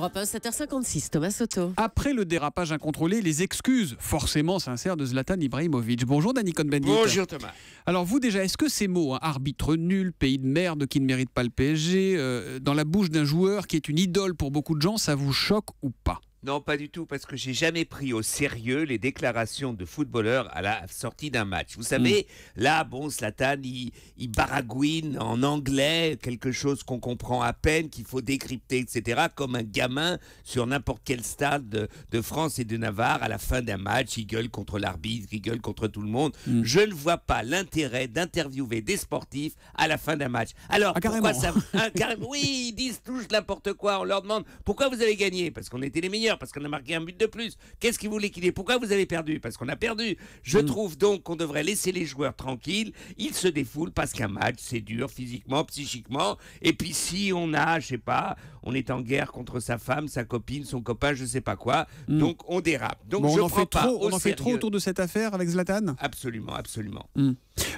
Europe 1, 7h56, Thomas Soto. Après le dérapage incontrôlé, les excuses forcément sincères de Zlatan Ibrahimovic. Bonjour Dany Cohn-Bendit. Bonjour Thomas. Alors vous déjà, est-ce que ces mots, hein, arbitre nul, pays de merde qui ne mérite pas le PSG, dans la bouche d'un joueur qui est une idole pour beaucoup de gens, ça vous choque ou pas ? Non, pas du tout, parce que j'ai jamais pris au sérieux les déclarations de footballeurs à la sortie d'un match. Vous savez, là, bon, Zlatan, il baragouine en anglais, quelque chose qu'on comprend à peine, qu'il faut décrypter, etc., comme un gamin sur n'importe quel stade de France et de Navarre. À la fin d'un match, il gueule contre l'arbitre, il gueule contre tout le monde. Je ne vois pas l'intérêt d'interviewer des sportifs à la fin d'un match. Alors, pourquoi ça... Oui, ils disent tout n'importe quoi. On leur demande, pourquoi vous avez gagné? Parce qu'on était les meilleurs. Parce qu'on a marqué un but de plus. Qu'est-ce qu'il voulait qu'il ait? Pourquoi vous avez perdu? Parce qu'on a perdu. Je trouve donc qu'on devrait laisser les joueurs tranquilles. Ils se défoulent parce qu'un match, c'est dur physiquement, psychiquement. Et puis si on a, je sais pas, on est en guerre contre sa femme, sa copine, son copain, je sais pas quoi. Donc on dérape. Donc bon, je prends pas au sérieux. On en fait trop autour de cette affaire avec Zlatan? Absolument, absolument.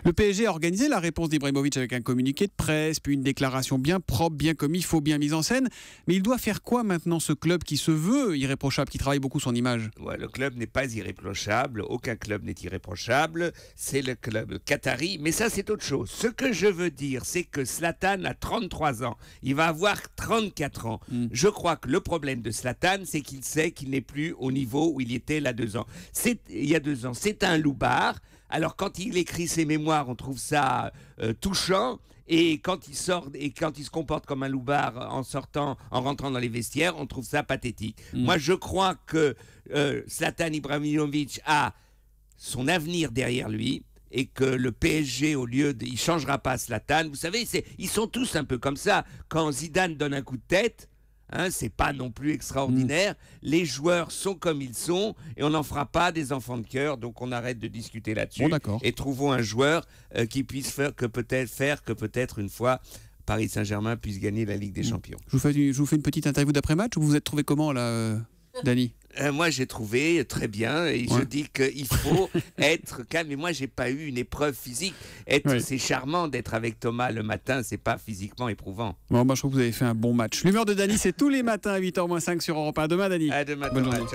Le PSG a organisé la réponse d'Ibrahimovic avec un communiqué de presse, puis une déclaration bien propre, bien comme il faut, bien mise en scène. Mais il doit faire quoi maintenant, ce club qui se veut irréprochable, qui travaille beaucoup son image? Ouais, le club n'est pas irréprochable, aucun club n'est irréprochable, c'est le club qatari, mais ça c'est autre chose. Ce que je veux dire, c'est que Zlatan a 33 ans, il va avoir 34 ans. Je crois que le problème de Zlatan, c'est qu'il sait qu'il n'est plus au niveau où il était il y a deux ans. C'est un loupard. Alors quand il écrit ses mémoires, on trouve ça touchant. Et quand il sort et quand il se comporte comme un loupard en sortant, en rentrant dans les vestiaires, on trouve ça pathétique. Moi, je crois que Zlatan Ibrahimovic a son avenir derrière lui. Et que le PSG, au lieu de... Il ne changera pas Zlatan. Vous savez, ils sont tous un peu comme ça. Quand Zidane donne un coup de tête... Hein, c'est pas non plus extraordinaire. Les joueurs sont comme ils sont et on n'en fera pas des enfants de cœur, donc on arrête de discuter là-dessus. Bon, et trouvons un joueur qui puisse faire que peut-être une fois Paris Saint-Germain puisse gagner la Ligue des Champions. Je vous fais une petite interview d'après-match. Vous vous êtes trouvé comment là, Dany? Moi, j'ai trouvé très bien. Et je dis qu'il faut être calme. Mais moi, j'ai pas eu une épreuve physique. C'est charmant d'être avec Thomas le matin. C'est pas physiquement éprouvant. Bon, bah, je trouve que vous avez fait un bon match. L'humeur de Dany, c'est tous les matins à 8h-5 sur Europe 1. À demain, Dany. À demain. Bonne journée.